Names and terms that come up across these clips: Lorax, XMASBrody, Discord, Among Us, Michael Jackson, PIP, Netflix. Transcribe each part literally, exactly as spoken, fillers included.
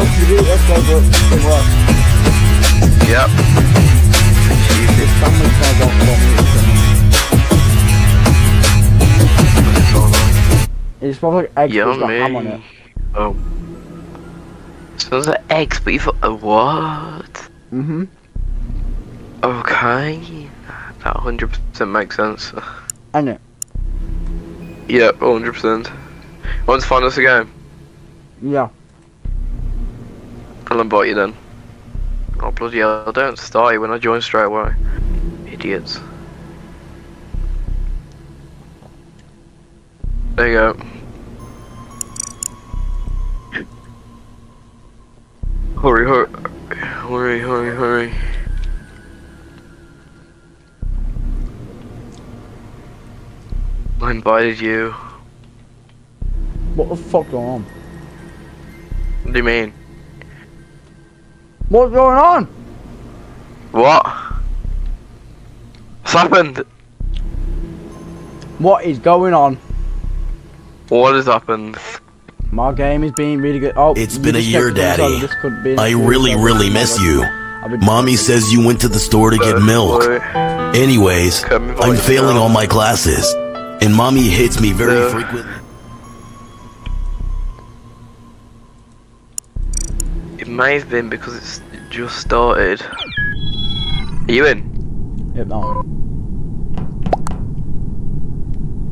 else you do, that's going to be rough. Yep. Jesus. Someone's going to go for me. It smells like eggs, yeah, with a ham on it. Oh. It smells like eggs, but you thought, uh, what? Mm-hmm. Okay. That one hundred percent makes sense. I know. Yep, one hundred percent. Want to find us a game? Yeah. I'll invite you then. Oh bloody hell, don't start you when I join straight away. Idiots. There you go. Hurry, hurry, hurry, hurry, hurry. I invited you. What the fuck going on? What do you mean? What's going on? What? What's happened? What is going on? What has happened? My game is being really good. Oh, it's been a year, Daddy. I really, really miss you. Mommy says you went to the store to get milk. Anyways, I'm failing all my classes, and Mommy hits me very frequently. It may have been because it's just started. Are you in? Yep, no.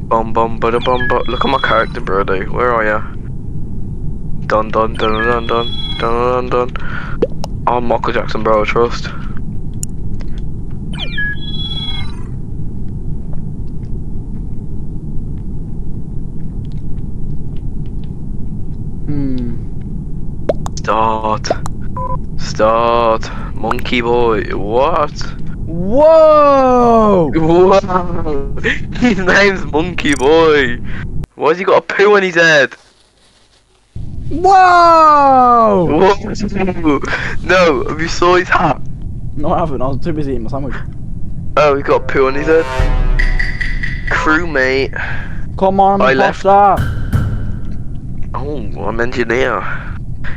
Bum bum bada bum bum. Look at my character, Brody. Where are ya? Dun dun dun dun dun dun dun dun. I'm Michael Jackson, bro. Trust. Hmm. Start. Start. Monkey boy. What? Whoa! Whoa! His name's Monkey Boy. Why's he got a poo on his head? Whoa! Whoa! No, have you saw his hat? No, I haven't. I was too busy eating my sandwich. Oh, he got a poo on his head. Crewmate. Come on, I'm an imposter. Oh, I'm engineer.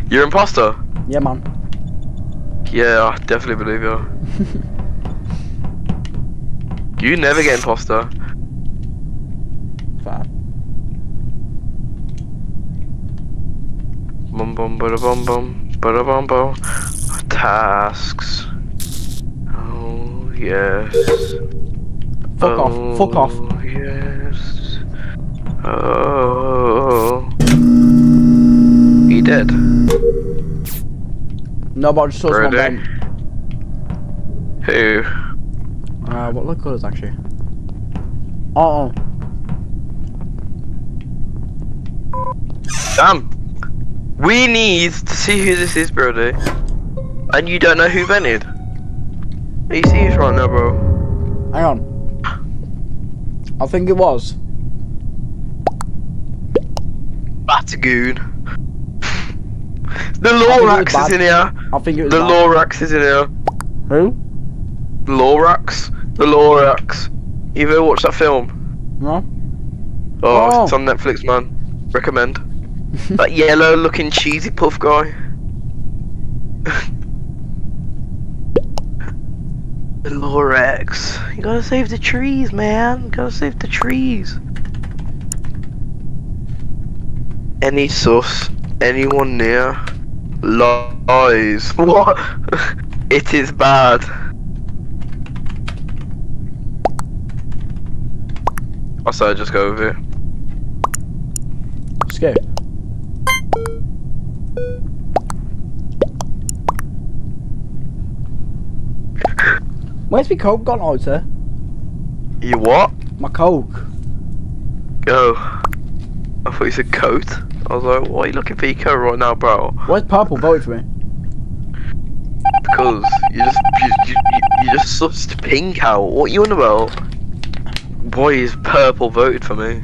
You're an imposter? Yeah, man. Yeah, I definitely believe you. You never get imposter. Fair. Bum bum bada bum bum bada bum bum. Tasks. Oh yes. Fuck oh, off. Fuck off. Yes. Oh. He dead. No, but I just saw someone dead. Who? Uh, what look colours actually? Uh oh. Damn. We need to see who this is, Brody. And you don't know who vented. Are you serious right now, bro? Hang on. I think it was. That's a goon. The Lorax is in here. I think it was the bad. Lorax is in here. Who? Lorax. The Lorax. You ever watched that film? No. Oh, oh, it's on Netflix, man. Recommend. That yellow-looking cheesy puff guy. The Lorax. You gotta save the trees, man. You gotta save the trees. Any sus? Anyone near? Lies. What? It is bad. I say just go over here. Let's go. Where's my coke gone, Otter? You what? My coke. Go. Oh. I thought you said coat. I was like, why are you looking for your coat right now, bro? Why's purple voted for me? Because you just you, you, you just sussed pink out. What are you on about? Why is purple voted for me?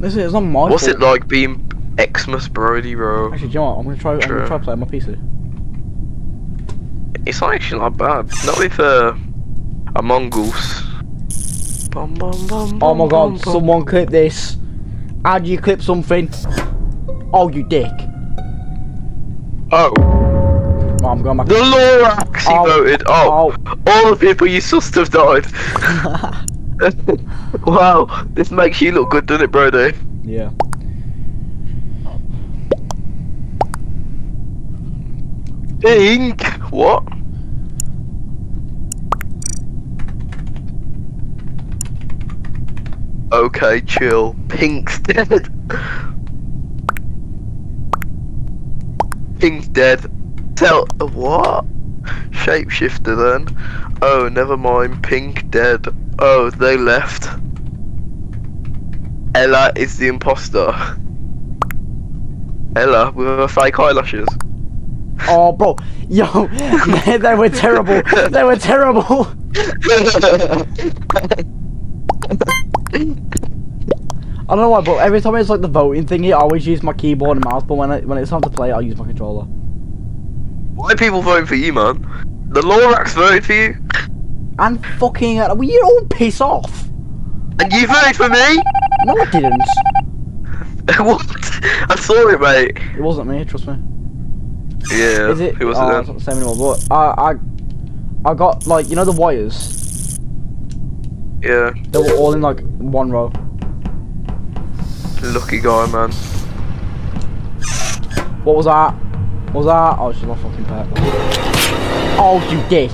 Listen, it's not my fault. What's it like being XMASBrody, bro? Actually, do you know what? I'm gonna try. True. I'm gonna try playing my P C. It's not actually not bad. Not with uh, Among Us. Bum, bum, bum, oh my God! Bum, someone bum. Clip this. How do you clip something? Oh, you dick. Oh. Oh, I'm going back. The law actually oh. voted. Oh. oh. All the people you sussed have died. Wow, this makes you look good, doesn't it, Brody? Yeah. Ink! What? Okay, chill. Pink's dead. Pink's dead. Tell what? Shapeshifter then. Oh, never mind. Pink dead. Oh, they left. Ella is the imposter. Ella with her fake eyelashes. Oh, bro, yo, they, they were terrible. They were terrible. I don't know why, but every time it's like the voting thingy, I always use my keyboard and mouse. But when I, when it's time to play, I'll use my controller. Why are people voting for you, man? The Lorax voted for you. And fucking, uh, well, you all piss off. And you voted for me? No, I didn't. What? I saw it, mate. It wasn't me. Trust me. Yeah. Is it? Who was oh, it then? It's not the same anymore. But I, I, I got like you know the wires. Yeah. They were all in like one row. Lucky guy, man. What was that? What was that? Oh, it's just my fucking pet. Oh, you dick.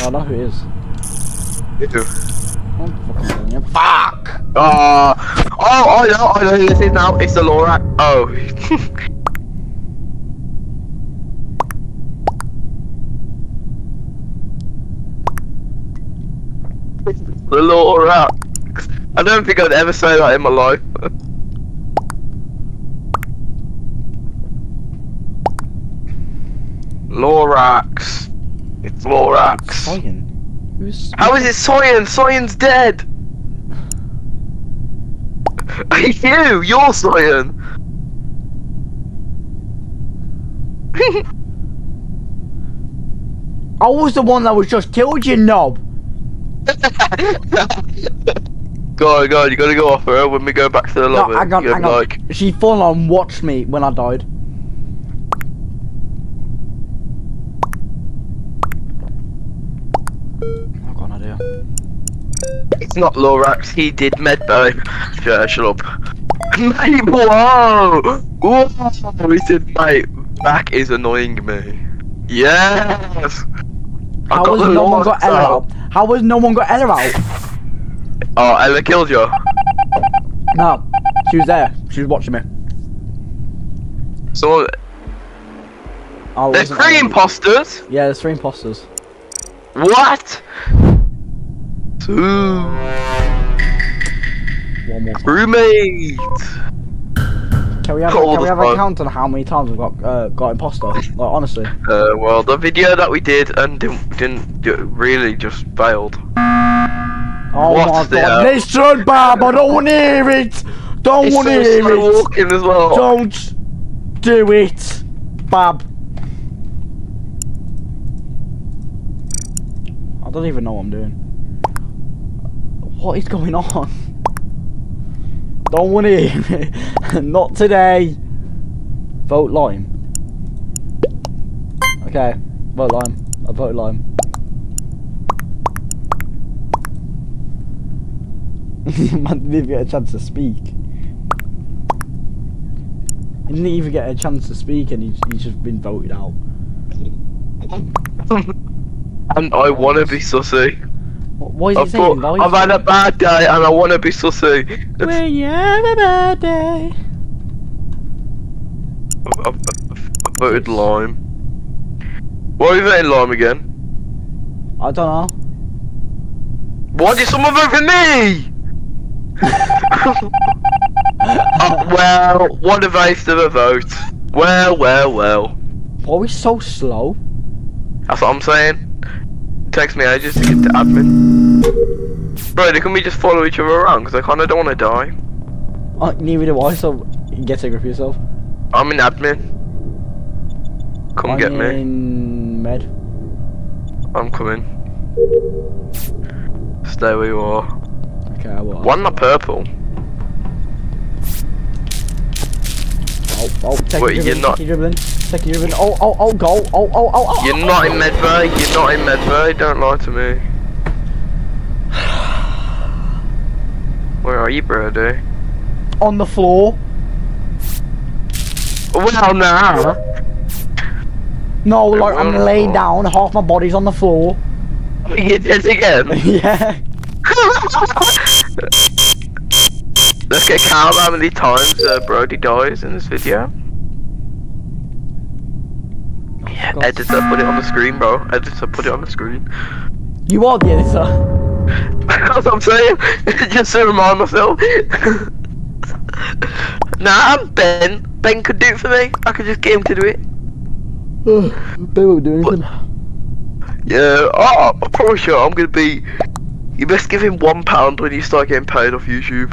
I know who it is. You do. Oh, fuck! Uh, oh, I know, I know who this is now. It's the Lorax. Oh. The Lorax. I don't think I'd ever say that in my life. Lorax. It's Lorax. Who's... How is it Soyan? Soyan's dead! Hey, you! You're Soyan! I was the one that was just killed, you knob! God, God, you gotta go off her when we go back to the lobby. No, hang on, hang on. Like... She full on watched me when I died. It's not Lorax, he did medbay. Yeah, shut up. Mate, whoa! Whoa! He said, mate, back is annoying me. Yes! I How has no one got Ella out? out? How has no one got Ella out? Oh, Ella killed you? No, she was there. She was watching me. So... Oh, there's three imposters? Yeah, there's three imposters. What? Two. One more. Roommate. Can we have, can we have a count on how many times we've got uh, got imposter? Like honestly. Uh, well, the video that we did and didn't didn't do, really just failed. Oh What's my god! Listen, Bob, I don't want to hear it. Don't want to hear it. Walking as well. Don't do it, Bob. I don't even know what I'm doing. What is going on? Don't want to hear it. Not today. Vote Lime. Okay, vote Lime. I vote Lime. Man didn't even get a chance to speak. He didn't even get a chance to speak, and he's, he's just been voted out. And I want to be sussy. What is I've, saying, got, I've had a bad day and I want to be sussy. When you have a bad day. I've, I've, I've voted Lime. Why are you voting Lime again? I don't know. Why did someone vote for me? uh, well, what a waste of a vote. Well, well, well. Why are we so slow? That's what I'm saying. Text me ages to get to admin. Bro, can we just follow each other around? Because I kind of don't want to die. Uh, neither do I, so get a grip of yourself. I'm in admin. Come I'm get in me. I'm in med. I'm coming. Stay where you are. Okay, I will. One, the purple. I oh, oh, wait, you're not. Oh, oh, oh, goal. Oh, oh, oh, oh. You're not in Medbay. You're not in Medbay. Don't lie to me. Where are you, Brody? On the floor. Well, now. No, like I'm laid down. Half my body's on the floor. You did it again. Yeah. Let's get count how many times uh, Brody dies in this video. Oh, yeah, God. Edit up, put it on the screen, bro. Edit up, put it on the screen. You are the editor. That's what I'm saying. Just to remind myself. Nah, I'm Ben. Ben could do it for me. I could just get him to do it. Ben won't do anything. But, yeah, I, I'm probably sure I'm gonna be. You best give him one pound when you start getting paid off YouTube.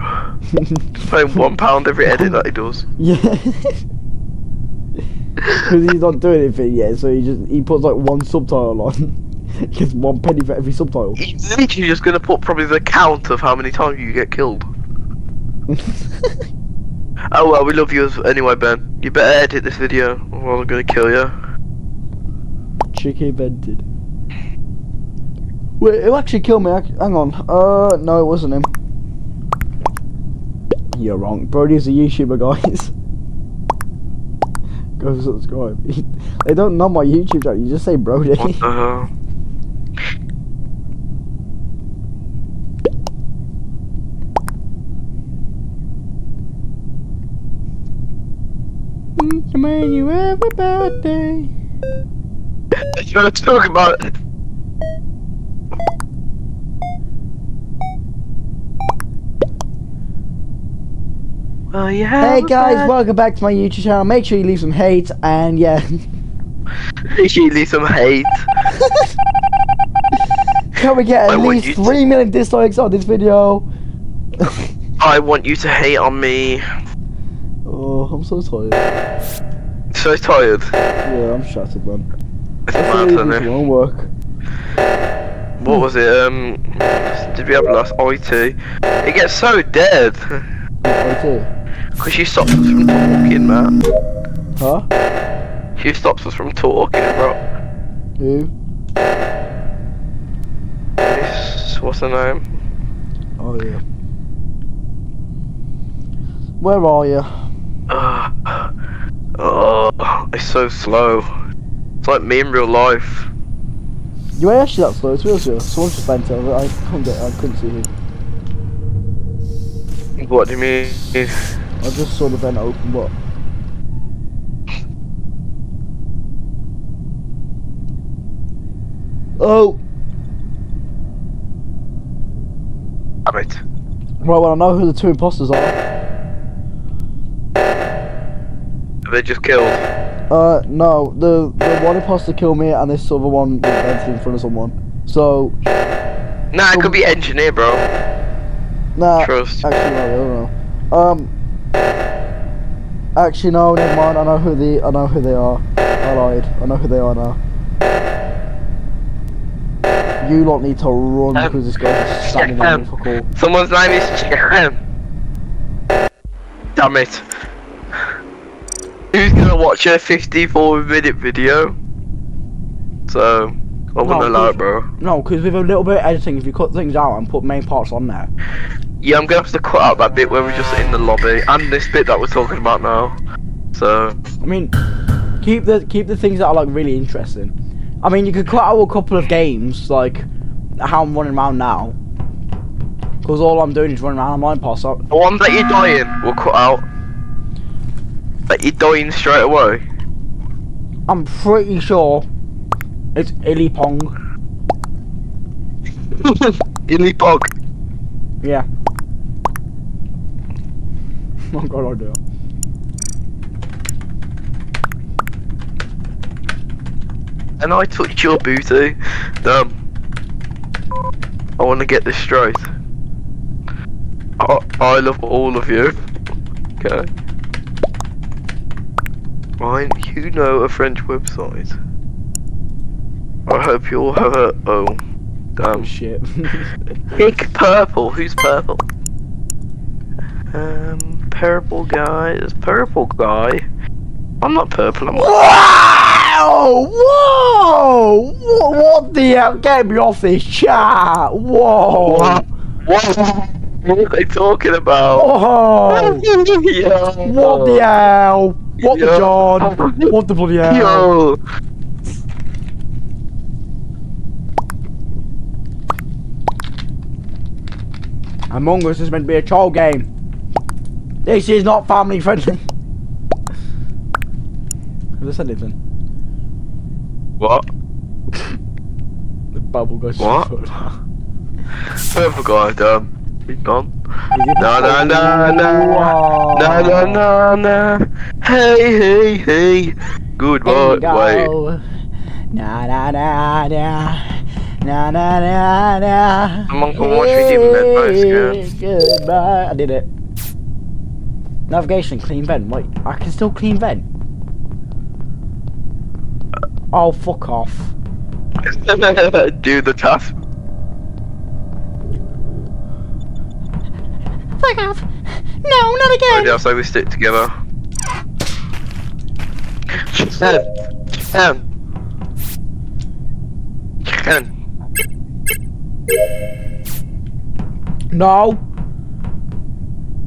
Pay him one pound every edit that he does. Yeah. Because he's not doing anything yet, so he just he puts like one subtitle on. Gets one penny for every subtitle. He's literally just gonna put probably the count of how many times you get killed. Oh well, we love you anyway, Ben. You better edit this video, or I'm gonna kill you. Chicken Ben did. Wait, it'll actually kill me. Hang on. Uh, no, it wasn't him. You're wrong. Brody's a YouTuber, guys. Go subscribe. They don't know my YouTube channel. You just say Brody. What the hell? When you have a bad day. You want to talk about it? Well, yeah, hey guys, welcome back to my YouTube channel. Make sure you leave some hate and yeah. Make sure you leave some hate. Can we get at I least three million dislikes on this video? I want you to hate on me. Oh, I'm so tired. So tired? Yeah, I'm shattered, man. It's mad, isn't it? Won't work. What was it? Um, did we have last I T? It gets so dead. I T. Because she stops us from talking, man. Huh? She stops us from talking, bro. Who? This, what's her name? Oh, yeah. Where are you? Uh, oh, it's so slow. It's like me in real life. You ain't actually that slow, it's real slow. Someone just bent over, I can't get, I couldn't see you. What do you mean? I just saw the vent open, but... Oh! Damn it. Right, well I know who the two imposters are. Are they just killed? Uh, no. The, the one imposter killed me and this other one vented in front of someone. So... Nah, some... it could be engineer, bro. Nah, Trust. actually no, I don't know. Um, actually no, never mind. I know who the I know who they are. I lied. I know who they are now. You lot need to run um, because this guy's standing on me for call. Someone's name is Chickham. Damn it! Who's gonna watch a fifty-four minute video? So. I wouldn't allow it, bro. No, because with a little bit of editing, if you cut things out and put main parts on there. Yeah, I'm gonna have to cut out that bit where we're just in the lobby and this bit that we're talking about now. So. I mean, keep the keep the things that are like really interesting. I mean, you could cut out a couple of games like how I'm running around now, because all I'm doing is running around online parts. So the one that you're dying, we'll cut out. That you're dying straight away. I'm pretty sure. It's Illy Pong. Illy Pong. Yeah. Oh god, I'll do it. And I touched your booty. Damn. I want to get this straight. I, I love all of you. Okay. Ryan, you know a French website. I hope you all have a oh damn oh, shit. Pick purple. Who's purple? Um, purple guy is purple guy. I'm not purple, I'm wow! Whoa! What, what the hell? Get me off this chat! Whoa! What? What? What are they talking about? Oh. Yo. What the hell? What Yo. the John? What the bloody hell? Yo. Among Us is meant to be a troll game. This is not family friendly. Have I said it then? What? The bubble goes what? Purple guy, dumb. No, no, no, no, no, no, no, no. Hey, hey, hey. Good boy. Wait. Na na na na na na na. I'm on watch you that most good. Goodbye. I did it. Navigation, clean vent. Wait, I can still clean vent. Oh, fuck off. Do the task. Fuck off! No, not again! Yeah, so we stick together. Ken! Ken! Ken! No!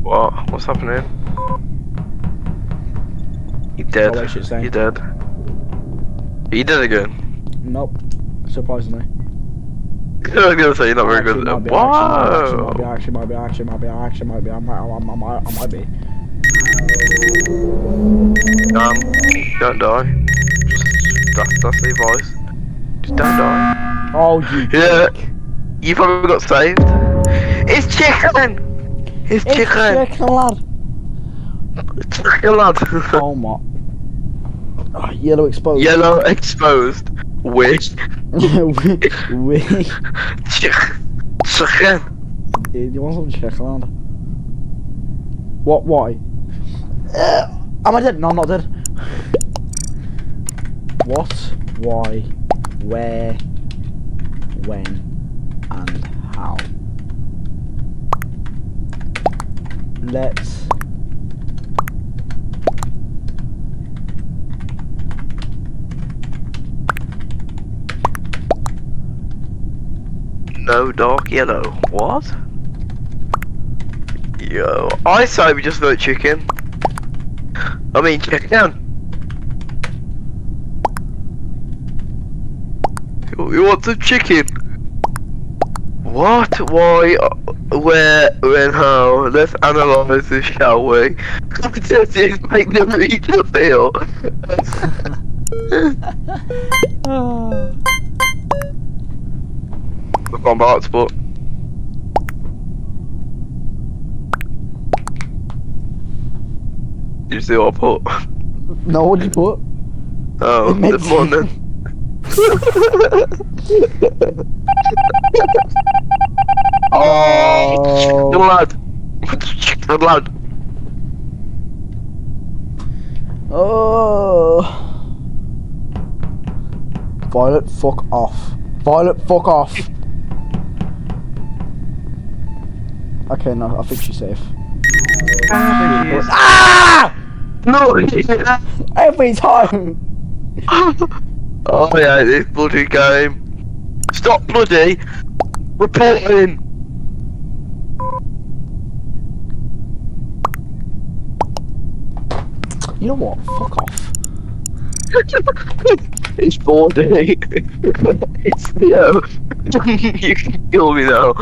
What? What's happening? You're dead. You're dead. Are you dead again? Nope. Surprisingly. I was gonna say you're not very good. Wow! Actually, might be, actually, might be, actually, might be, actually, might be, I might, I might, I might be. Um, don't die. Just that's that's the advice. Just don't die. Oh, you. Yeah. Dick. You probably got saved. It's chicken. It's chicken. It's chicken lad. It's chicken lad. Oh my. Oh, yellow exposed. Yellow exposed. Wish. Wish. Chicken. Dude, you want some chicken? What? Why? Uh, am I dead? No, I'm not dead. What? Why? Where? When? And how? Let's. No dark yellow. What? Yo, I say we just vote chicken. I mean chicken. We want some chicken. What? Why? Where? When? How? Let's analyze this, shall we? Competitions make them each appeal. Oh. I've gone by hotspot. Did you see what I put? No, what did you put? Oh, this morning. Oh, chicken lad. Chicken lad. Oh. Violet, fuck off. Violet, fuck off. Okay, no, I think she's safe. Ah! Yes. Ah! No! Every time! Oh yeah, this bloody game. Stop bloody reporting! You know what? Fuck off. It's bloody. It's Theo. You can kill me now.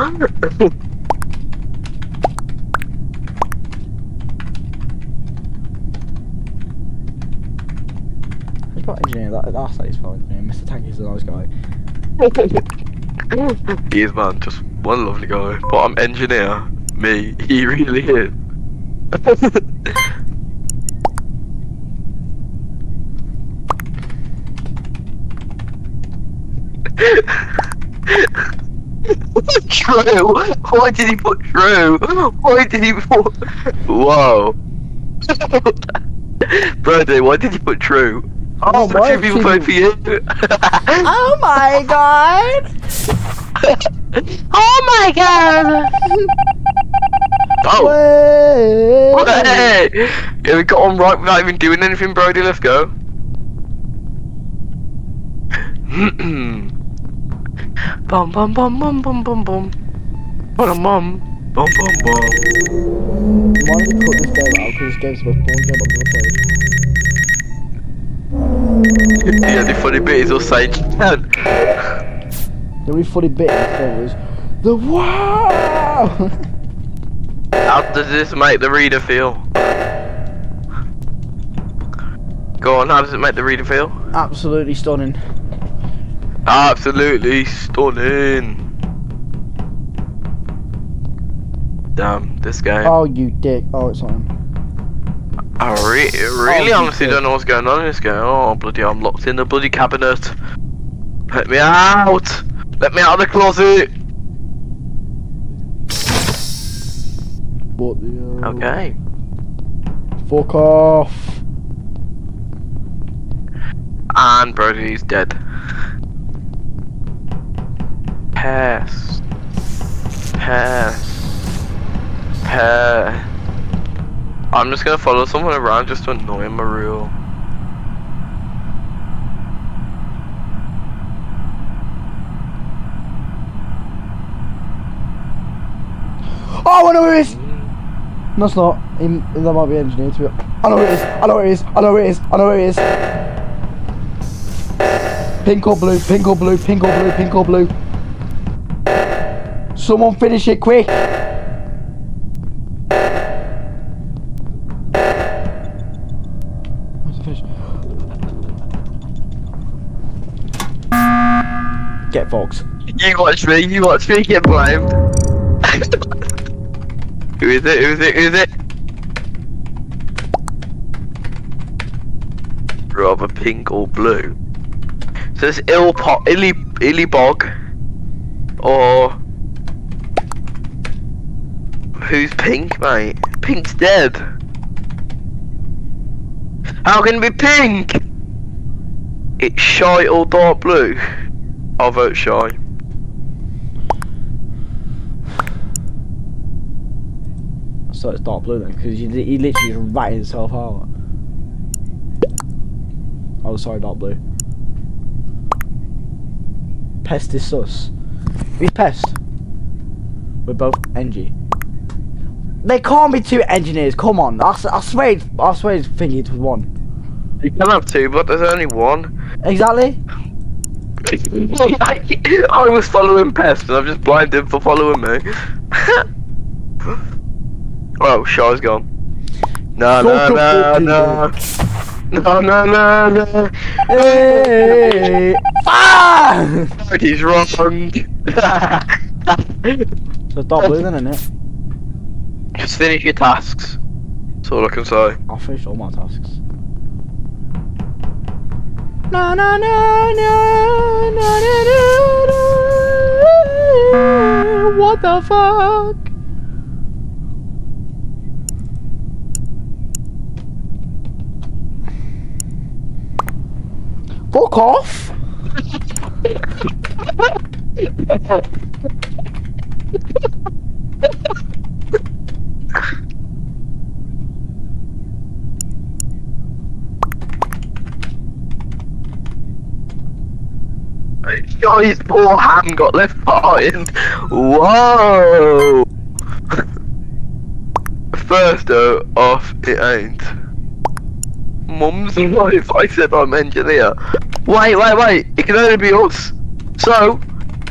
Engineer, that, that's like his fault, engineer. Mister Tanky's a nice guy. He is, man, just one lovely guy. But I'm engineer, me, he really is. True! Why did he put true? Why did he put. Whoa. Brody, why did you put true? Oh, so my people vote for you. Oh my god! Oh my god! Oh! Hey! Yeah, we got on right without even doing anything, Brody. Let's go. Bum bum bum bum bum bum bum. What a mum. Bum bum bum. Why don't we cut this game out? Because this game's the most boring game I've ever played. The only funny bit is us saying ten. The only funny bit in the film is the wow. How does this make the reader feel? Go on, how does it make the reader feel? Absolutely stunning. Absolutely stunning. Damn, this guy. Oh, you dick. Oh, it's on him. I re really oh, honestly don't know what's going on in this game. Oh, bloody, I'm locked in the bloody cabinet. Let me out. Let me out of the closet. What the... Okay. Fuck off. And Brody's dead. Pass. Pass. Pass. I'm just gonna follow someone around just to annoy Maru. Oh, I know where it is! Mm. No, it's not. It, that might be engineered to it. I know where it is. I know where it is. I know where it is. I know where it is. Pink or blue? Pink or blue? Pink or blue? Pink or blue? Someone finish it quick! Where's the fish? Get Fox. You watch me, you watch me get blamed. Who is it? Who is it? Who is it? Rather pink or blue. So it's ill pot, illy, illy bog, or. Who's pink, mate? Pink's dead. How can it be pink? It's shy or dark blue. I'll vote shy. So it's dark blue then, because he, he literally just ratted himself out. Oh, sorry, dark blue. Pest is sus. Who's pest? We're both N G. There can't be two engineers, come on. I, I swear it's, I swear it's thinking it was one. You can have two, but there's only one. Exactly. I was following Pest and I've just blinded him for following me. Oh, Shaw's gone. No, no, no, no. No, no, no, no. Hey. Ah! He's wrong. So stop losing, isn't it? Just finish your tasks. That's all I can say. I'll finish all my tasks. No, no, no, no, no, no, no, no. What the fuck? Fuck off! Oh, his poor hand got left behind. Whoa! First though, off it ain't. Mum's alive, I said I'm engineer. Wait, wait, wait, it can only be us. So,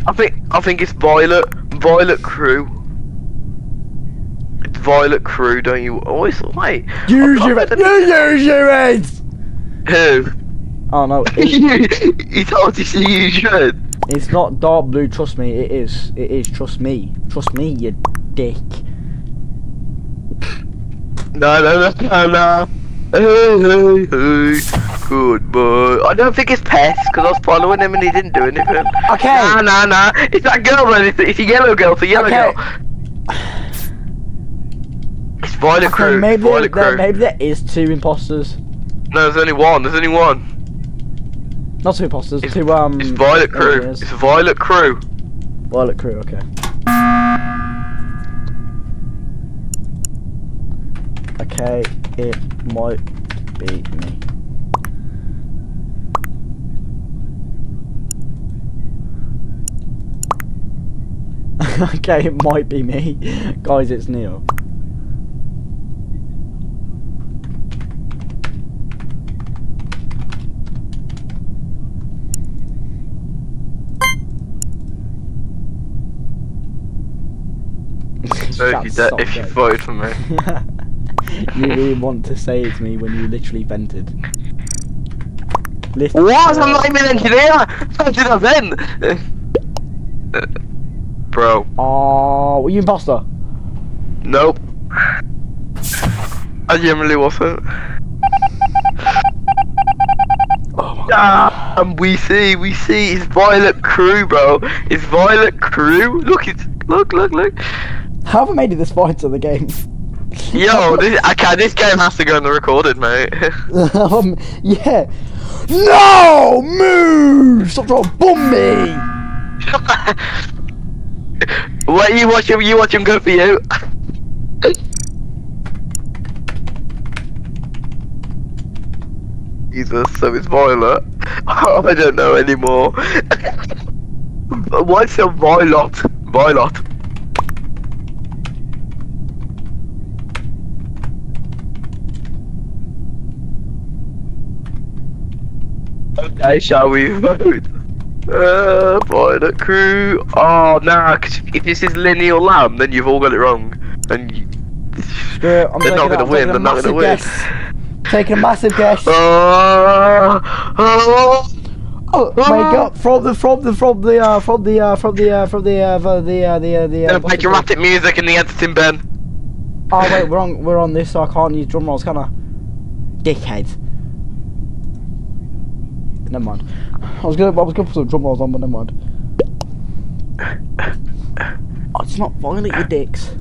I think, I think it's Violet, Violet Crew. It's Violet Crew, don't you always, wait. Use your head, you use your head! Who? Oh no, he told you to use your head. It's not dark blue, trust me, it is. It is, trust me. Trust me, you dick. No, no, no, no, no. Hey, hey, hey. Good boy. I don't think it's Pest, because I was following him and he didn't do anything. Okay. No, no, no. It's that girl, man. It's, it's a yellow girl, it's a yellow okay. girl. It's Violet okay, Crew. Maybe, Violet there, Crew. Maybe there is two imposters. No, there's only one. There's only one. Not two imposters, it's, two um... It's Violet Crew, it's Violet Crew. Violet Crew, okay. Okay, okay, it might be me. Okay, it might be me. Guys, it's Neil. So if you, so if you voted for me, you really want to save me when you literally vented. Lift what? I'm not even an engineer! How did I vent? Bro. Oh, were you imposter? Nope. I generally wasn't. Oh ah, and we see, we see, it's Violet Crew, bro. It's Violet Crew. Look, it's look, look, look. How have I made it this far into the game? Yo, this, okay, this game has to go in the recorded, mate. um, yeah. No! Move! Stop trying to bomb me! What, you watch him, you watch him, good for you. Jesus, so it's Violet. Oh, I don't know anymore. What's a Violet? Violet. Okay, shall we vote? Uh, Violet Crew. Oh, nah, because if this is Linny or Lamb, then you've all got it wrong. And you, yeah, I'm they're not going to win, they're not going to win. Taking a massive guess. Uh, uh, oh my God! From the from the from the uh, from the uh, from the uh, from the uh, from the uh, the uh, the. Uh, play dramatic music in the editing bin. Oh wait, we're on we're on this, so I can't use drum rolls, can I? Dickhead. Never mind. I was gonna, I was gonna put some drum rolls on, but never mind. Oh, it's not Violet, you dicks.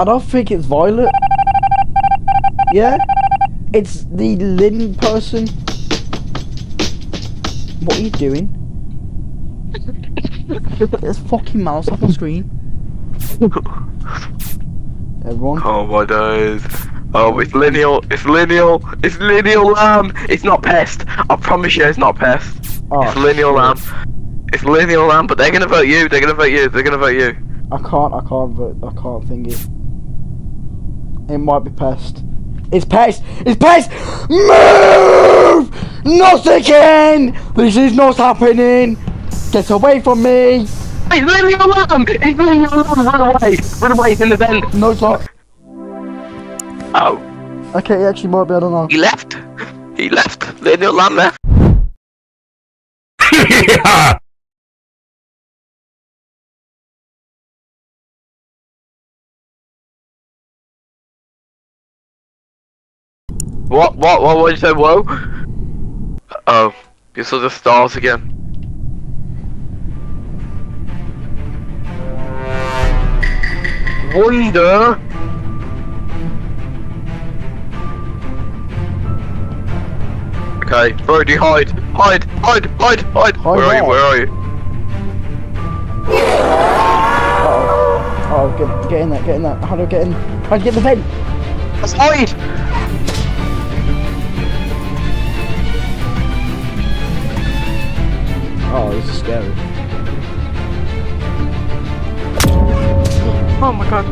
I don't think it's Violet. Yeah, it's the Lynn person. What are you doing? There's fucking mouse up on screen. Everyone. Oh my days. Oh, it's lineal, it's lineal, it's lineal lamb. It's not pest. I promise you, it's not pest. Oh, it's lineal lamb. It's lineal lamb, but they're gonna vote you. They're gonna vote you. They're gonna vote you. I can't. I can't vote. I can't think it. It might be pest. It's pest. It's pest. Move! Not again. This is not happening. Get away from me. It's lineal lamb. It's lineal lamb. Run away. Run away. It's in the vent. No talk. Oh. Okay, he actually might be, I don't know. He left. He left. Little Lamb left. Yeah. What, what, what, what did you say, whoa? Uh-oh. You saw the stars again. Wonder. Okay, Brody, hide, hide, hide, hide, hide. hide Where are you? Where are you? Uh oh, oh, get, get in there, get in there. How do I get in? How do I get in the vent? Let's hide. Oh, this is scary. Oh my God.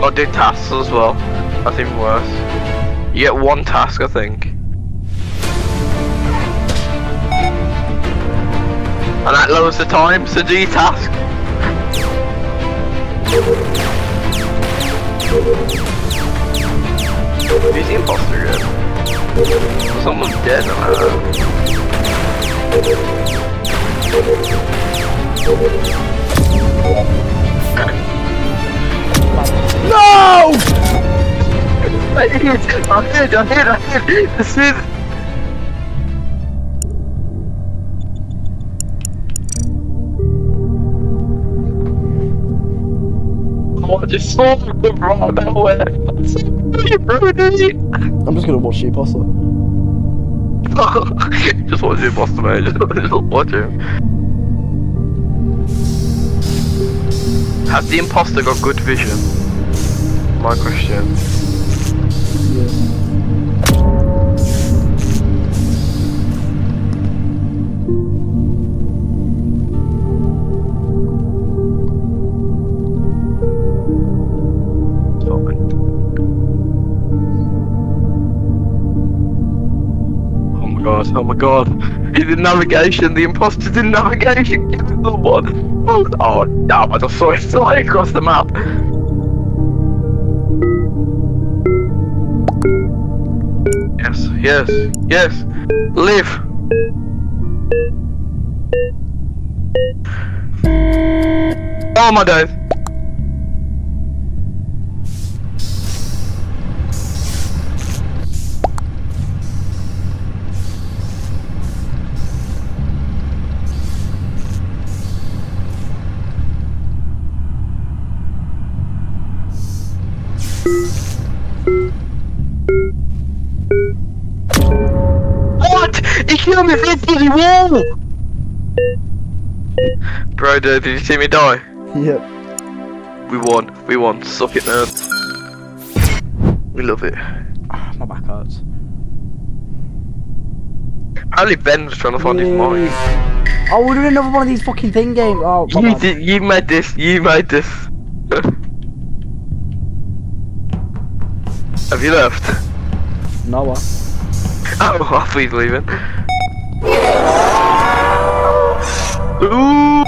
Gotta do tasks as well. That's even worse. You get one task, I think. And that lowers the time, so do your task. Who's the imposter again? Someone's dead, I don't know. No! I did, I did, I did, I did, I did. Oh, I just saw the clip right nowhere. I'm so pretty, Brody. I'm just gonna watch the imposter. Just watch the imposter, mate. Just watch him. Has the imposter got good vision? My question. Yeah. Oh my god, he's in navigation, the imposter's in navigation, give him the one! Oh damn, I just saw it fly across the map! Yes, yes, yes! Live! Oh my days! Kill me for the bloody wall! Bro, dude, did you see me die? Yep. We won, we won, suck it, nerds. We love it. Ah, my back hurts. Apparently Ben was trying to find yeah. his mind. Oh, we're doing another one of these fucking thing games. Oh, you, my did, you made this, you made this. Have you left? No, what? Oh, I thought he's leaving. Ooh.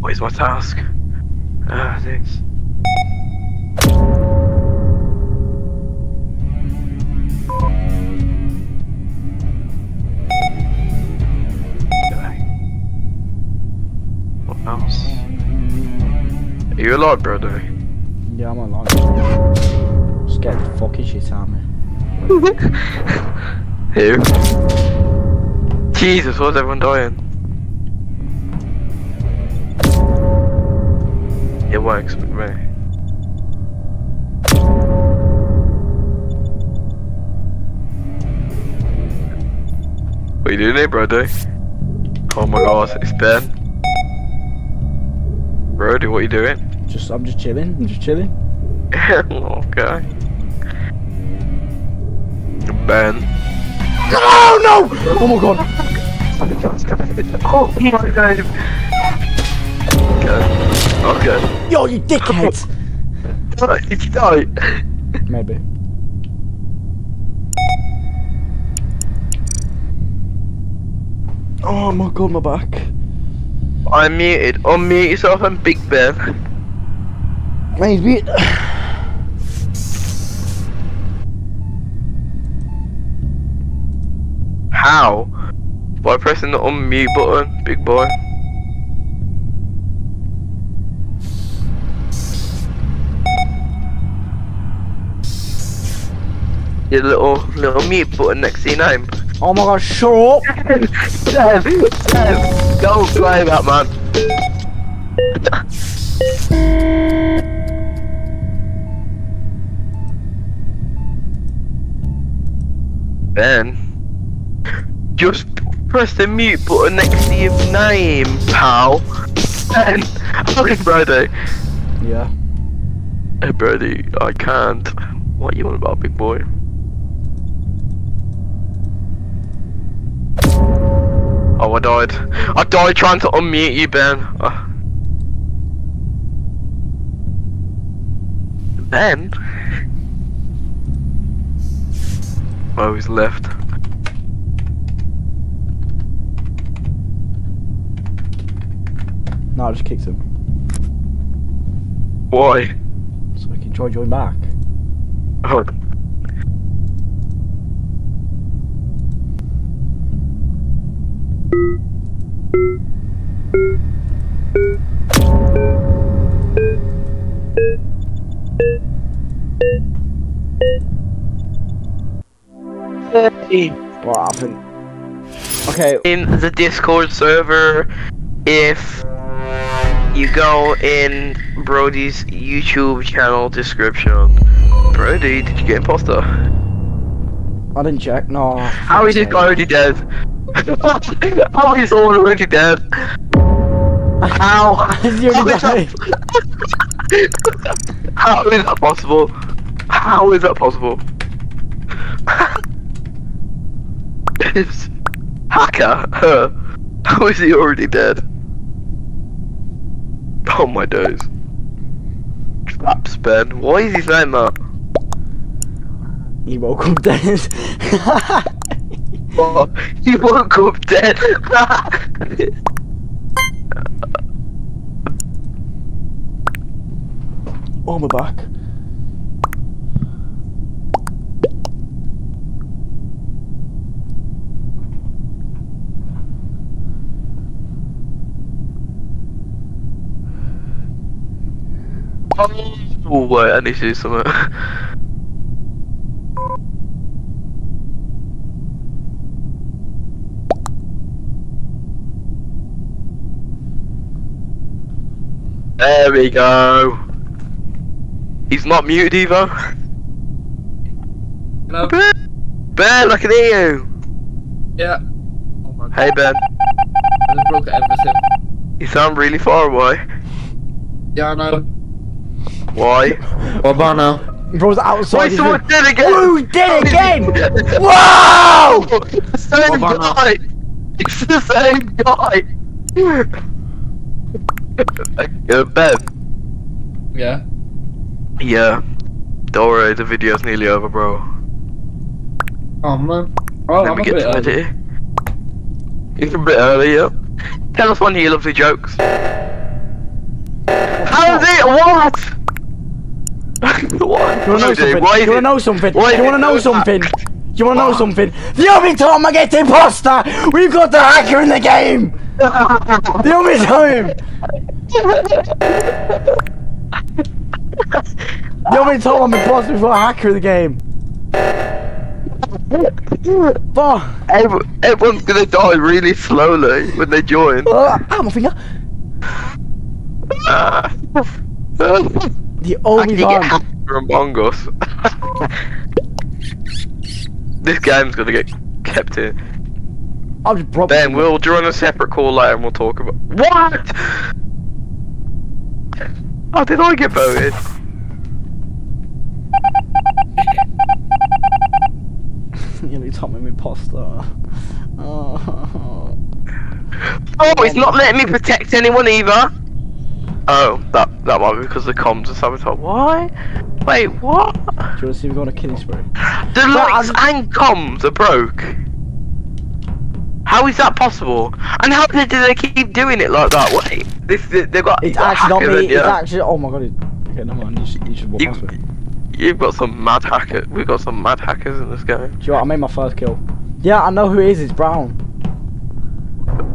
What is my task? Ah, uh, thanks. House. Are you alive, brother? Yeah, I'm alive. Scared the fucking shit out of me. Who? Jesus, why is everyone dying? It works with me. What are you doing here, brother? Oh my god, it's Ben. Brody, what are you doing? Just, I'm just chilling. I'm just chilling. Okay. Ben. No, no! Oh my god! Oh my god! Okay. Okay. Yo, you dickhead! Did you die? Maybe. Oh my god, my back. I'm muted. Unmute yourself and Big Ben. Man, he's muted. How? By pressing the unmute button, big boy. Your little, little mute button next to your name. Oh my god, shut up! Dev, Dev, don't play that, man. Ben, just press the mute button next to your name, pal. Ben, okay, Brody. Yeah. Hey, Brody, I can't. What you on about, big boy? Oh, I died. I died trying to unmute you, Ben. Oh. Ben? Oh, he's left. No, I just kicked him. Why? So we can try join back. Oh. What happened? Okay. In the Discord server, if you go in Brody's YouTube channel description. Brody, did you get imposter? I didn't check, no. How is it already dead? How is all already dead? How? How is that... How is that possible? How is that possible? It's... Hacker! Huh. How is he already dead? Oh my days. Traps, Ben. Why is he saying that? He woke up dead. Oh, he woke up dead. Oh, my back. Oh wait, I need to do something. There we go. He's not muted either. Hello? Ben, Ben, I can hear you. Yeah. Oh my God. Hey Ben. I just broke everything. You sound really far away. Yeah, I know. Why? What about now? Bro's outside. Wait, someone did again! Who did again? Whoa! The same guy! It's the same guy! Uh, Ben? Yeah? Yeah. Don't worry, the video's nearly over, bro. Oh man. Oh, Let I'm me a get bit to it. It's a bit early, yeah. Tell us one of your lovely jokes. How is it? What? What? You wanna know something? Why you wanna know something? Do you wanna know something? Do you wanna know something? The only time I get the imposter, we've got the hacker in the game! The only time! The only time I'm imposter we've got a hacker in the game! Every, everyone's gonna die really slowly when they join. Uh, ow, my finger! Uh, The only I can get from Among Us. This game's gonna get kept in. I'll just probably Ben, we'll join a separate call later and we'll talk about. What? How did I get voted? You only told me I'm imposter. Oh. Oh, it's not letting me protect anyone either. Oh, that that might be because the comms are sabotaged. Why? Wait, what? Do you want to see if we're on a killing spree? The lights and comms are broke. How is that possible? And how do they keep doing it like that? Wait, this they've got. It's actually not me. It's actually. Oh my god. Okay, never mind. You should you should walk past me. You've got some mad hacker. We've got some mad hackers in this game. Do you know what? I made my first kill. Yeah, I know who it is. It's Brown.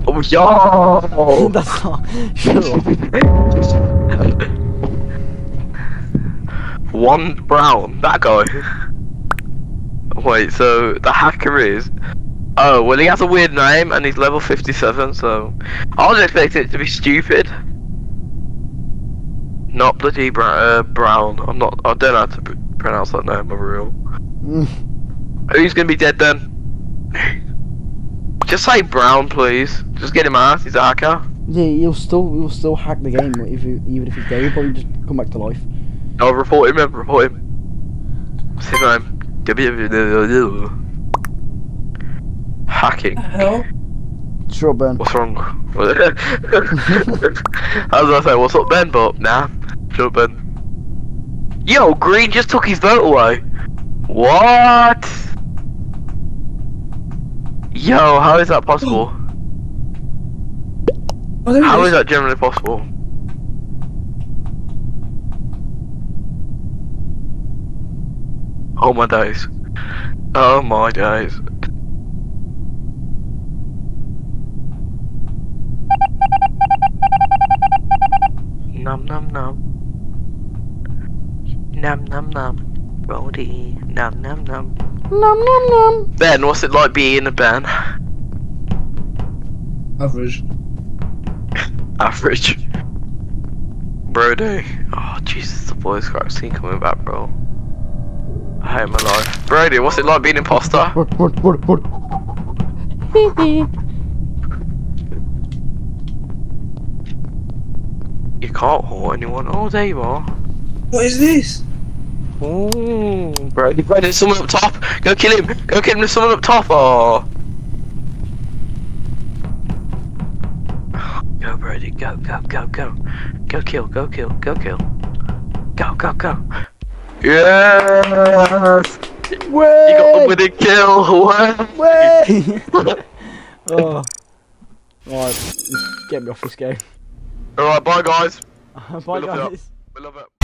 Oh, yo! That's not. One Brown, that guy. Wait, so the hacker is. Oh, well, he has a weird name and he's level fifty-seven, so. I was expecting it to be stupid. Not bloody br uh, Brown. I'm not. I don't know how to pronounce that name, I'm real. Who's gonna be dead then? Just say Brown, please. Just get him out. He's a hacker. Yeah, he'll still, he'll still hack the game. If you, even if he's dead, he'll probably just come back to life. No, report him. Report him. What's his name? Hacking. Hello. Sure, Ben. What's wrong? I was gonna say, what's up, Ben? But nah, sure, Ben. Yo, Green just took his vote away. What? Yo, how is that possible? Oh, how is. is that generally possible? Oh my days. Oh my days. Nom nom nom. Nom nom nom. Brody. Nom nom nom. Nom nom nom. Ben, what's it like being a Ben? Average. Average. Brody. Oh Jesus, the boys got seen coming back, bro. I am alive. Brody, what's it like being an imposter? What, what, what, what? You can't haul anyone. Oh, there you are. What is this? Ooh, Brody, Brody, there's someone up top. Go kill him. Go kill him. There's someone up top. Oh. Go, Brody. Go, go, go, go. Go kill. Go kill. Go kill. Go, go, go. Yes! Way! You got the winning kill! Way! Way! Oh. Alright, get me off this game. Alright, bye guys! Bye guys! We love it.